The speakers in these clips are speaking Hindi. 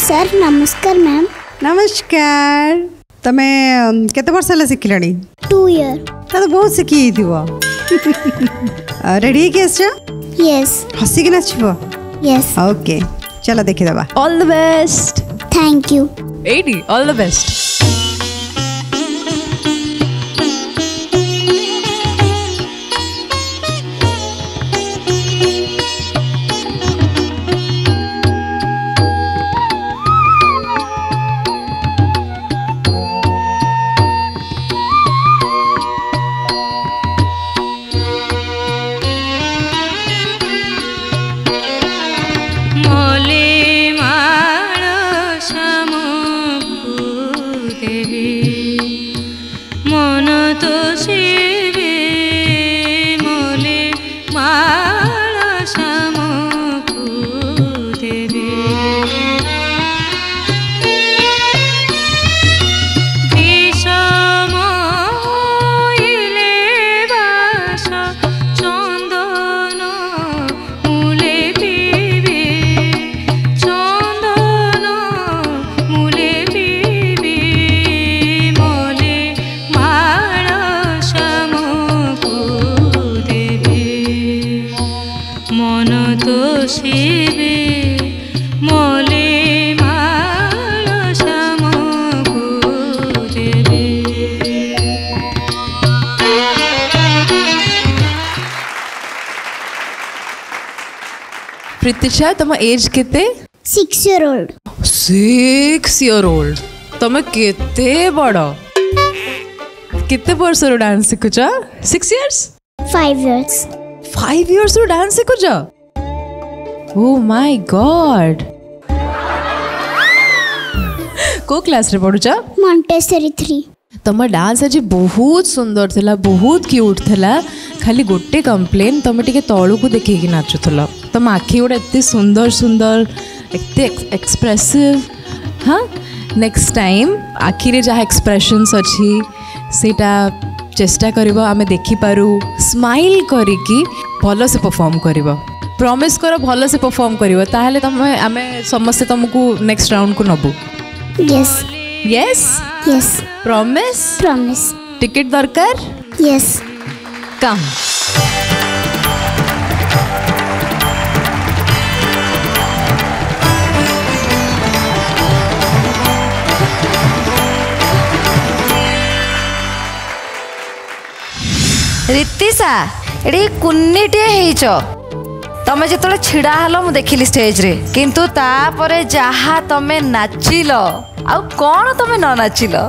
सर नमस्कार मैम। नमस्कार। तमे केते वर्ष ले सिखिलणी? 2 year। ता तो बहुत सिखी दिवा। रेडी केस छ? यस। हसी के नाचबो? यस। ओके चलो देखि दबा। All the best. Thank you. एडी ऑल द बेस्ट। रितिशा तुम एज केते? 6 year old। 6 year old तुम केते बड़ा? कितने वर्ष रो डांस सिखुच? 6 years? 5 years। 5 years रो डांस सिखुच? Oh my God. को क्लास रे पढुच? मॉन्टेसरी 3। तुम डांस आज बहुत सुंदर थिला, बहुत क्यूट थिला। खाली गोटे कंप्लेन तुम टिके तळु को देखि कि नाचुथला। तुम आखि गुड़ा एत सुंदर सुंदर एत एक्सप्रेसिव। हाँ नेक्स्ट टाइम आखिरे जहाँ एक्सप्रेशन्स अच्छी सेटा चेष्टा करिबो, आमे देखि पारू स्माइल करिकी भल से परफॉर्म करिबो। प्रॉमिस करो भल से परफॉर्म करिबो, ताहले तुम आमे समस्त तुमको नेक्स्ट राउंड को नबो। Yes yes yes. Promise? Promise. Ticket दरकार? यस। कम रितिशा एड़ी कुन्नीटे होइछ। तमे जेतले छिड़ा हलो मु देखिली स्टेज रे, किंतु तापरे जहा तमे नाचिलो आउ कोन तमे न नाचिलो,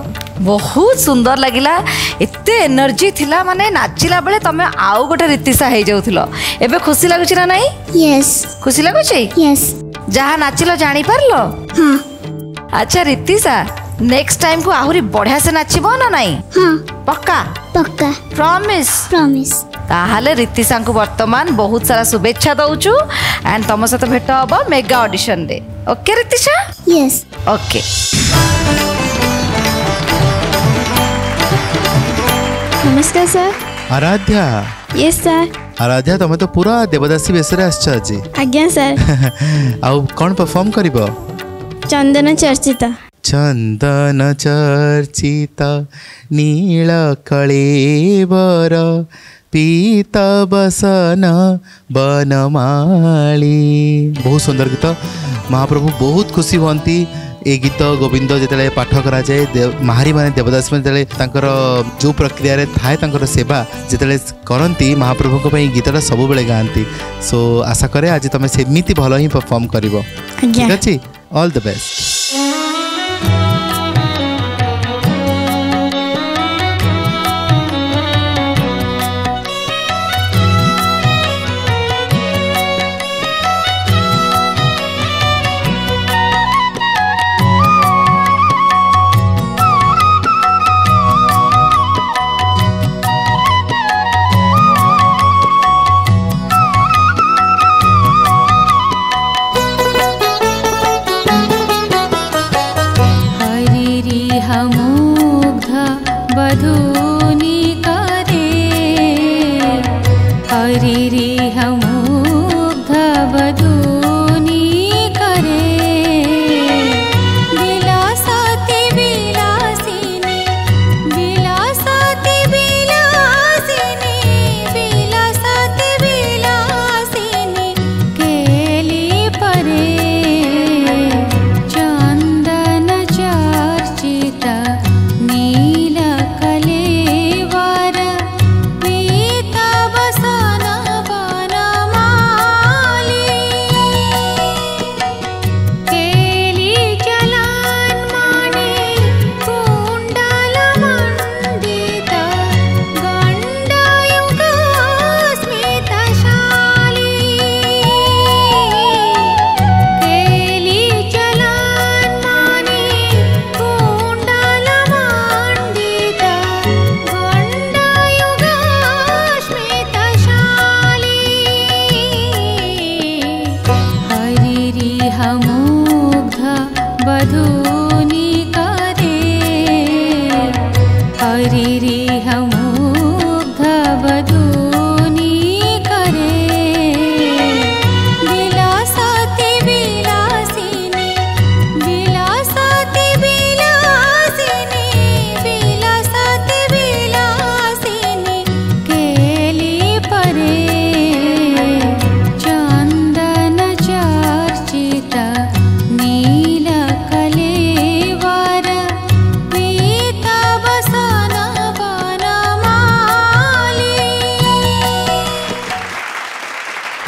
बहुत सुंदर लागिला। एते एनर्जी थिला, माने नाचिला बेले तमे आउ गोटे रितिशा हे जाउथिलो। एबे खुशी लागुछि ना? नाही। यस। खुशी लागुछि? यस। जहा नाचिलो जानि परलो? हां। अच्छा रितिशा नेक्स्ट टाइम को आहुरी बढ़िया से नाचिबो ना? नाही। हां पक्का? पक्का। प्रॉमिस? प्रॉमिस। ताहाले रितिशा को वर्तमान बहुत सारा शुभेच्छा दउछु एंड तम साथ भेट हबो मेगा ऑडिशन रे। ओके रितिशा? यस। ओके नमस्कार sir. Aaradhya? Yes sir. Aaradhya तुम तो पूरा देवदासी वेश रे आछा जी? आज्ञा सर। आउ कोन परफॉर्म करिवो? चंदन चर्चिता। चंदन चर्चिता नील कलेवर पीता बसन बनमाली। बहुत सुंदर गीत। महाप्रभु बहुत खुशी होती ये गीत गोविंद जिते पाठ कराए। महारी माने देवदास मैंने जो प्रक्रिय थाए सेवा जिते करती महाप्रभु को गीतटा सब बेले गाँति। सो आशा करे आज तुम सेमती भल ही परफॉर्म कर। ठीक अच्छे। All the best. हरि हम धवधूनी करे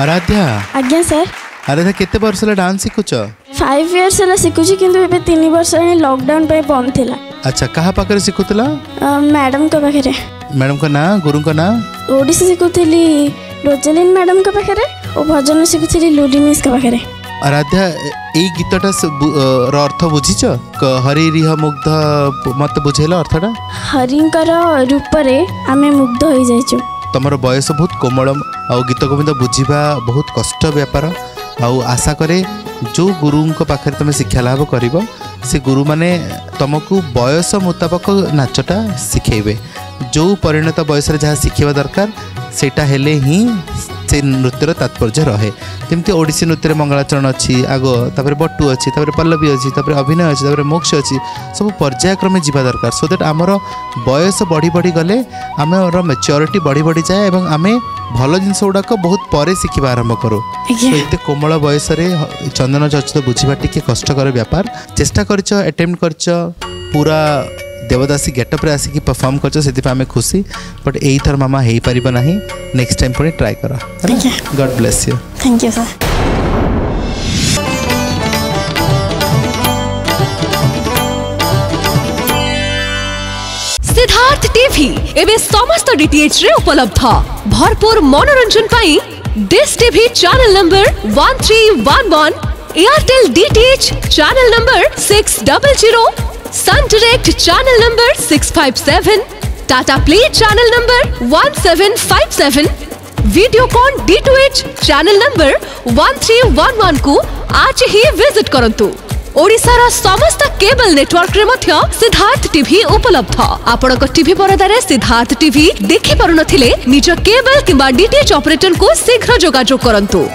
आराध्या आज्ञा सर आराध्या केते वर्ष ला डांस सिखुछ 5 इयर्स ला सिखुछ किंतु एबे 3 वर्ष रे लॉकडाउन पे बंद थिला। अच्छा कहा पाकर सिखुतला? मैडम का पाखरे। मैडम का ना गुरु का ना ओडिसी सिखुथली रोजलिन मैडम का पाखरे ओ भजन सिखुथली लुडिनिस का पाखरे। आराध्या ए गीतटा अर्थ बुझिछ? हरि रिह मुग्ध मत बुझेला अर्थटा हरिंकर रूप रे आमे मुग्ध होई जाइछु। तमरो बयस बहुत कोमल आ गीत गोविंद बुझिबा बहुत कष्ट व्यापार आउ आशा करे जो गुरु को पाखरे तमे शिक्षा लाभ करिवो से गुरु माने तुमको बयस मुताबक नाचटा शिखेबे जो परिणत बयस रे जहाँ शिखेबा दरकार सेटा हेले ही से नृत्यर तात्पर्य रहे। तेमती ओडिसी नृत्य मंगलाचरण अच्छी आग तापर बट्टू अच्छी तापर पल्लवी अच्छी तापर अभिनय अच्छी तापर मोक्ष अच्छी सब पर्यायक्रमे जीवा दरकार सो दैट आमर बयस बढ़ी बढ़ी गले आमर मेच्योरिटी बढ़ी बढ़ी जाए और आम भल जिनस गुड़ाक बहुत पर शिखा आरंभ करूँ। एत कोमल बयस चंदन चर्चित बुझा टे कष्टर व्यापार चेष्टा करटेम्प्ट कर पूरा देवदासी गेटअप रे आसिक परफॉर्म करछो आमे खुशी बट एई थर मामा हेई पारिबो नाही नेक्स्ट टाइम पुणी ट्राई करा। God bless you. Thank you sir. Siddharth TV एबे समस्त डीटीएच रे उपलब्ध भरपूर मनोरंजन पाई dish TV channel number 1311 Airtel DTH channel number 600 Sun Direct channel number 657, Tata Play channel number 1757, Video Kon DTH channel number 1311 को आज ही विजिट करंतु। ओडिशा रा समस्त केबल नेटवर्क रे मध्य सिद्धार्थ टीवी उपलब्ध। आपण को टीवी परदारे सिद्धार्थ टीवी देखि परनथिले निज केबल किबा डीटीएच ऑपरेटर को शीघ्र जोगाजोग करंतु।